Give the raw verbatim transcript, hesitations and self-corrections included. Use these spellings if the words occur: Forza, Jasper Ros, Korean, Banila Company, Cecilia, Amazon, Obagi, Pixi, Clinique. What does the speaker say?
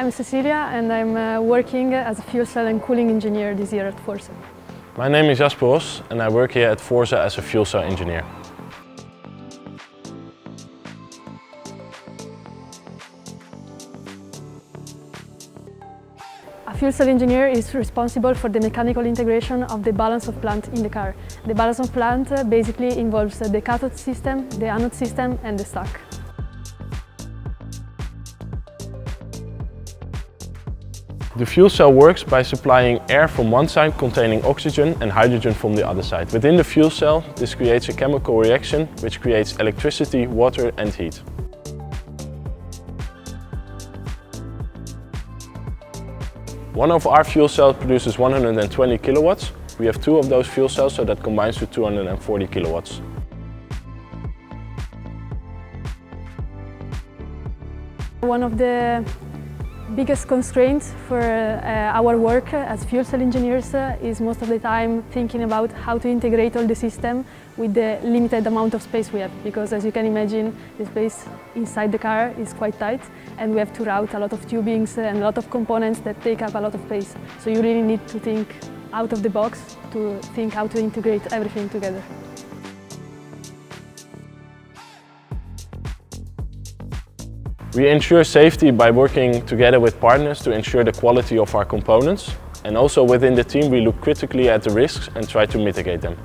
I'm Cecilia and I'm uh, working as a fuel cell and cooling engineer this year at Forza. My name is Jasper Ros and I work here at Forza as a fuel cell engineer. A fuel cell engineer is responsible for the mechanical integration of the balance of plant in the car. The balance of plant basically involves the cathode system, the anode system and the stack. The fuel cell works by supplying air from one side containing oxygen and hydrogen from the other side. Within the fuel cell, this creates a chemical reaction which creates electricity, water and heat. One of our fuel cells produces one hundred twenty kilowatts. We have two of those fuel cells, so that combines to two hundred forty kilowatts. One of the biggest constraint for uh, our work as fuel cell engineers uh, is most of the time thinking about how to integrate all the system with the limited amount of space we have, because as you can imagine the space inside the car is quite tight and we have to route a lot of tubings and a lot of components that take up a lot of space. So you really need to think out of the box to think how to integrate everything together. We ensure safety by working together with partners to ensure the quality of our components, and also within the team we look critically at the risks and try to mitigate them.